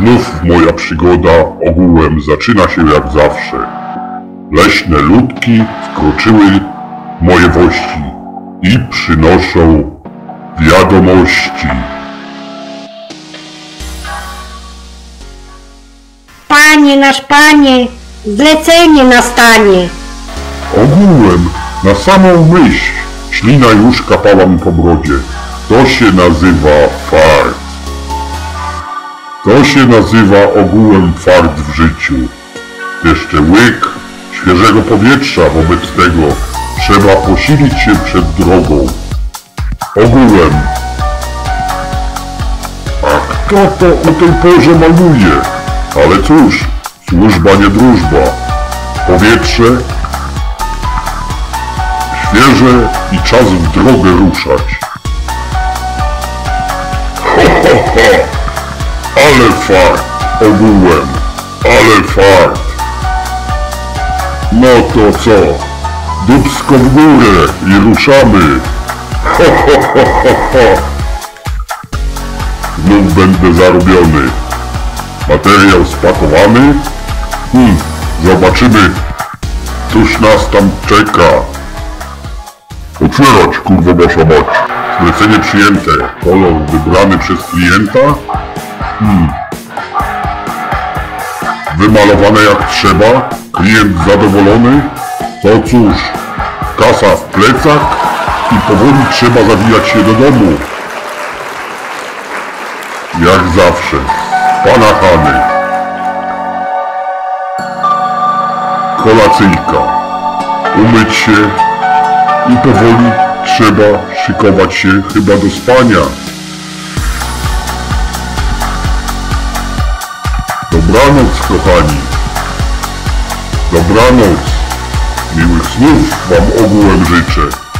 Znów moja przygoda ogółem zaczyna się jak zawsze. Leśne ludki wkroczyły w moje wości i przynoszą wiadomości. Panie nasz panie, zlecenie nastanie. Ogółem na samą myśl ślina już kapała mi po brodzie. To się nazywa fart. To się nazywa ogółem fart w życiu. Jeszcze łyk świeżego powietrza, wobec tego trzeba posilić się przed drogą. Ogółem. A kto to o tej porze maluje? Ale cóż, służba nie drużba. Powietrze świeże i czas w drogę ruszać. Ho, ho, ho! Ale fart! Ogółem! Ale fart! No to co? Dupsko w górę i ruszamy! Ho, ho, ho, ho, ho! Znów będę zarobiony. Materiał spakowany? Zobaczymy, cóż nas tam czeka. Otwierać, kurwa wasza mać. Zlecenie przyjęte. Kolor wybrany przez klienta? Wymalowane jak trzeba. Klient zadowolony? To cóż, kasa w plecach i powoli trzeba zawijać się do domu. Jak zawsze. Pana Hany. Kolacyjka. Umyć się i powoli trzeba szykować się chyba do spania. Dobranoc, kochani. Dobranoc. Miłych snów wam ogółem życzę.